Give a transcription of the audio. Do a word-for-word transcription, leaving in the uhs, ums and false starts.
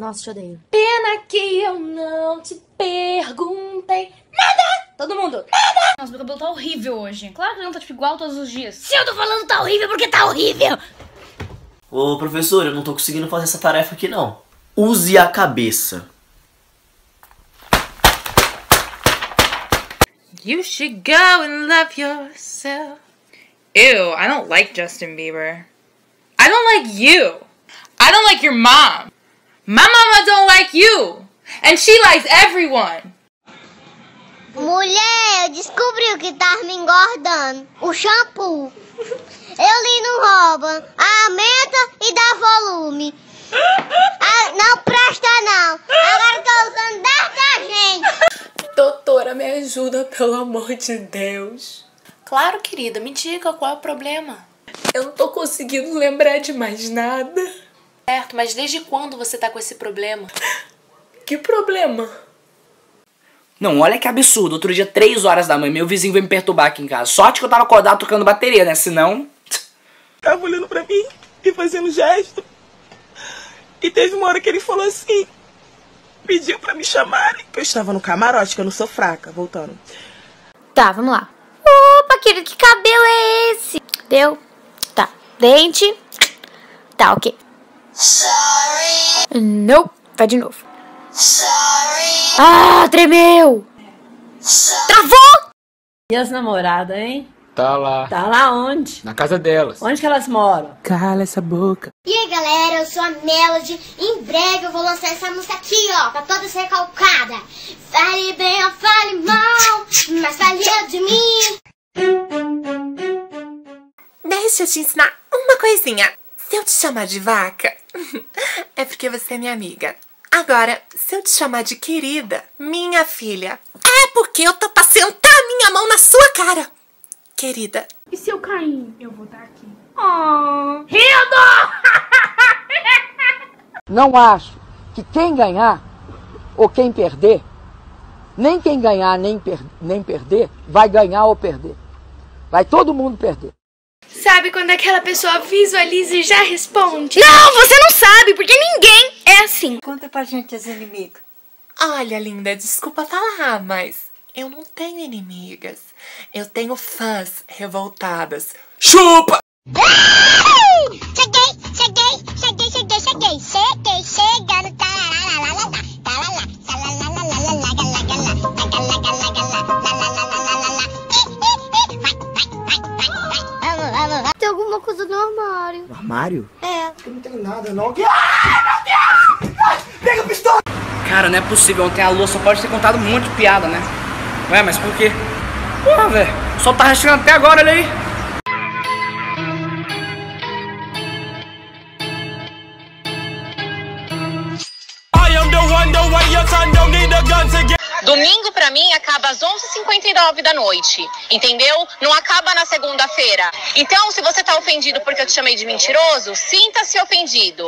Nossa, te odeio. Pena que eu não te perguntei nada! Todo mundo, nada! Nossa, meu cabelo tá horrível hoje. Claro que não tá tipo igual todos os dias. Se eu tô falando tá horrível, porque tá horrível! Ô, professor, eu não tô conseguindo fazer essa tarefa aqui, não. Use a cabeça. You should go and love yourself. Ew, I don't like Justin Bieber. I don't like you. I don't like your mom. My mama don't like you. And she likes everyone. Mulher, eu descobri o que tá me engordando. O shampoo. Eulino rouba. Aumenta e dá volume. Ah, não presta não. Agora tô usando detergente. Doutora, me ajuda, pelo amor de Deus. Claro, querida. Me diga qual é o problema. Eu não tô conseguindo lembrar de mais nada. Certo, mas desde quando você tá com esse problema? Que problema? Não, olha que absurdo. Outro dia, três horas da manhã, meu vizinho veio me perturbar aqui em casa. Sorte que eu tava acordado tocando bateria, né? Senão... Tava olhando pra mim e fazendo gesto. E teve uma hora que ele falou assim... Pediu pra me chamarem. Eu estava no camarote, que eu não sou fraca. Voltando. Tá, vamos lá. Opa, querido, que cabelo é esse? Deu... Tá. Dente. Tá, ok. Sorry. Não. Vai de novo. Sorry. Ah, tremeu. Sorry. Travou. E as namoradas, hein? Tá lá. Tá lá onde? Na casa delas. Onde que elas moram? Cala essa boca. E aí, galera, eu sou a Melody. Em breve eu vou lançar essa música aqui, ó. Pra todas recalcadas. Fale bem ou fale mal, mas fale eu de mim. Deixa eu te ensinar uma coisinha. Se eu te chamar de vaca, é porque você é minha amiga. Agora, se eu te chamar de querida, minha filha, é porque eu tô pra sentar a minha mão na sua cara, querida. E se eu cair, eu vou estar aqui. Oh, rindo! Não acho que quem ganhar ou quem perder, nem quem ganhar nem, per nem perder, vai ganhar ou perder. Vai todo mundo perder. Sabe quando aquela pessoa visualiza e já responde? Não, você não sabe, porque ninguém é assim. Conta pra gente as inimigas. Olha, linda, desculpa falar, mas eu não tenho inimigas. Eu tenho fãs revoltadas. Chupa! Cheguei, cheguei, cheguei, cheguei, cheguei, cheguei, chegando. Alguma coisa no armário. No armário? É. Porque não tem nada, não. Ai, meu Deus! Ai, pega a pistola! Cara, não é possível. Ontem a Lua só pode ter contado um monte de piada, né? Ué, mas por quê? Porra, velho. Só tá rachando até agora, olha aí. Domingo, pra mim, acaba às onze e cinquenta e nove da noite, entendeu? Não acaba na segunda-feira. Então, se você tá ofendido porque eu te chamei de mentiroso, sinta-se ofendido.